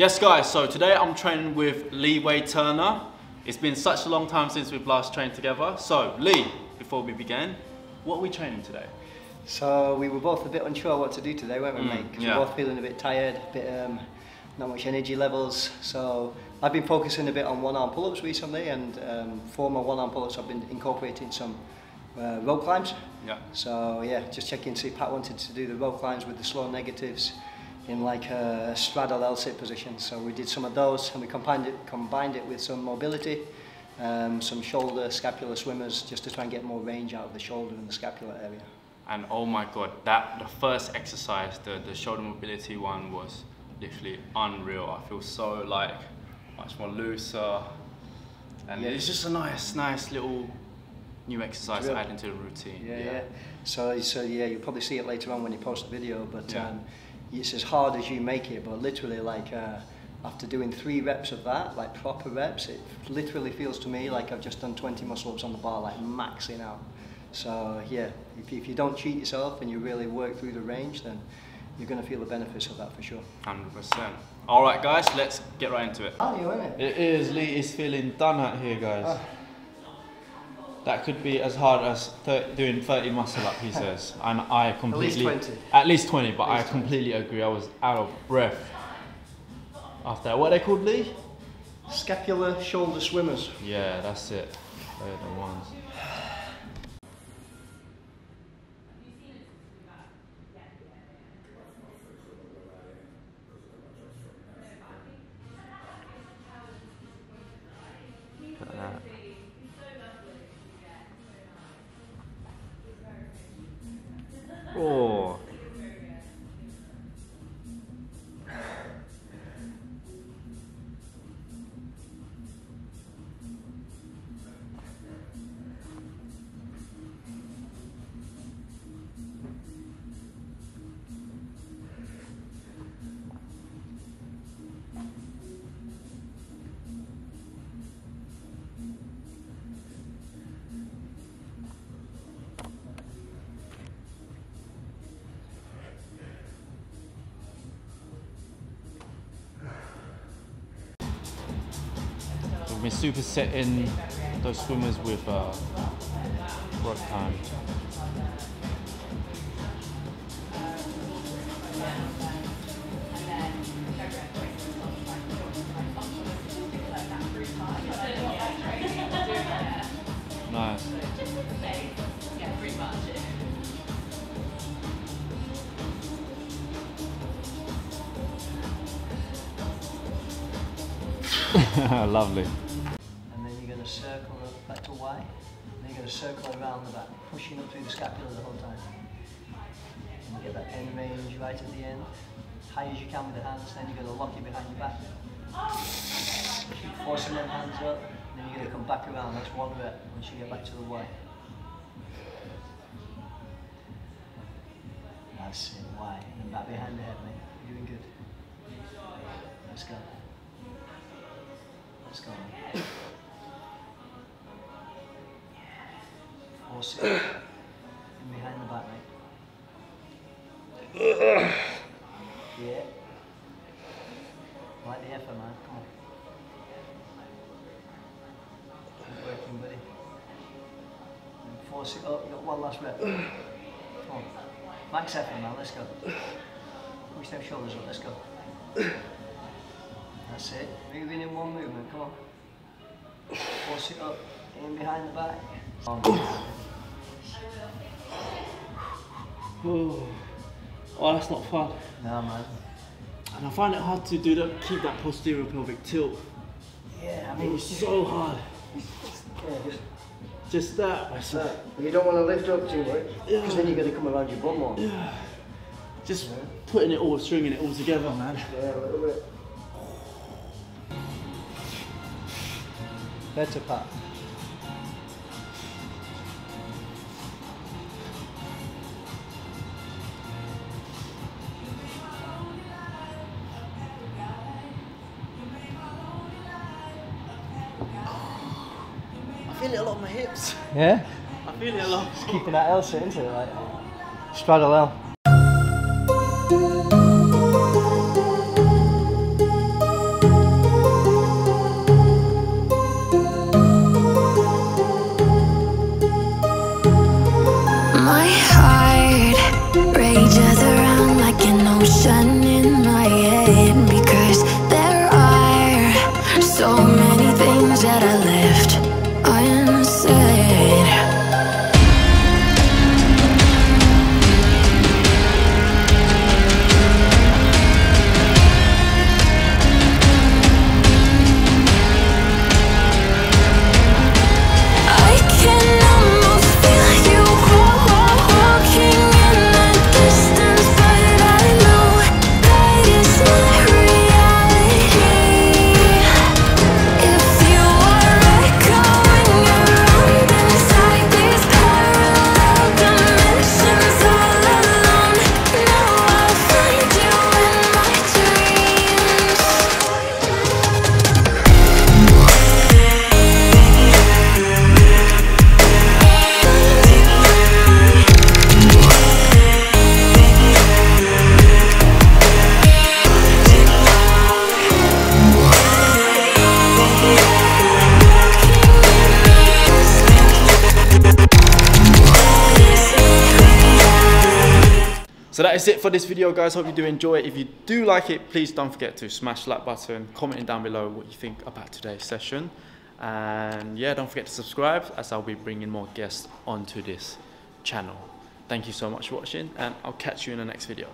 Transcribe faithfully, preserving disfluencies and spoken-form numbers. Yes guys, so today I'm training with Lee Wade Turner. It's been such a long time since we've last trained together. So Lee, before we begin, what are we training today? So we were both a bit unsure what to do today, weren't we, mm, mate? Because yeah. We're both feeling a bit tired, a bit um, not much energy levels. So I've been focusing a bit on one-arm pull-ups recently, and um, for my one-arm pull-ups I've been incorporating some uh, rope climbs. Yeah. So yeah, just checking to see if Pat wanted to do the rope climbs with the slow negatives in like a straddle L-sit position. So we did some of those and we combined it, combined it with some mobility, um, some shoulder scapular swimmers, just to try and get more range out of the shoulder and the scapular area. And oh my God, that the first exercise, the, the shoulder mobility one, was literally unreal. I feel so like much more looser. And yeah, it's just a nice, nice little new exercise to add into the routine. Yeah, yeah. yeah. So, so yeah, you'll probably see it later on when you post the video, but yeah. um, it's as hard as you make it, but literally like uh, after doing three reps of that, like proper reps, it literally feels to me like I've just done twenty muscle ups on the bar, like maxing out. So yeah, if, if you don't cheat yourself and you really work through the range, then you're going to feel the benefits of that for sure. one hundred percent. All right guys, let's get right into it. Oh, you in it? It is, Lee is feeling done out here guys. Oh. That could be as hard as thir doing thirty muscle up, he says, and I completely at least twenty. At least twenty, but least I completely twenty. Agree. I was out of breath after that. What are they called, Lee? Scapular shoulder swimmers. Yeah, that's it. They're the ones. Look at that. Oh. We're supersetting those swimmers with uh, rope time. Nice. Lovely. Circle up back to Y, and then you're going to circle around the back, pushing up through the scapula the whole time. And you get that end range right at the end, high as you can with the hands, then you're going to lock it behind your back. Keep forcing them hands up, and then you're going to come back around. That's one rep once you get back to the Y. That's it, Y, and then back behind the head, mate. You're doing good. Let's go. Let's go. Sit in behind the back, mate. Yeah. Like the effort, man. Come on. Keep working, buddy. And force it up. You got one last rep. Come on. Max effort, man. Let's go. Push them shoulders up. Let's go. That's it. Moving in one movement. Come on. Force it up. In behind the back. Oh. Ooh. Oh, that's not fun. No, man. And I find it hard to do that, keep that posterior pelvic tilt. Yeah, I mean, it's so hard. Yeah, just, just that. That's that. But you don't want to lift up too much, yeah, because then you're going to come around your bum more. Yeah. Just yeah. putting it all, stringing it all together, man. Yeah, a little bit. Better, Pat. I feel it a lot on my hips. Yeah? I feel it a lot. Just keeping that L-sit, isn't it? Like, straddle L. So that is it for this video, guys. Hope you do enjoy it. If you do like it, please don't forget to smash that button, commenting down below what you think about today's session. And yeah, don't forget to subscribe, as I'll be bringing more guests onto this channel. Thank you so much for watching, and I'll catch you in the next video.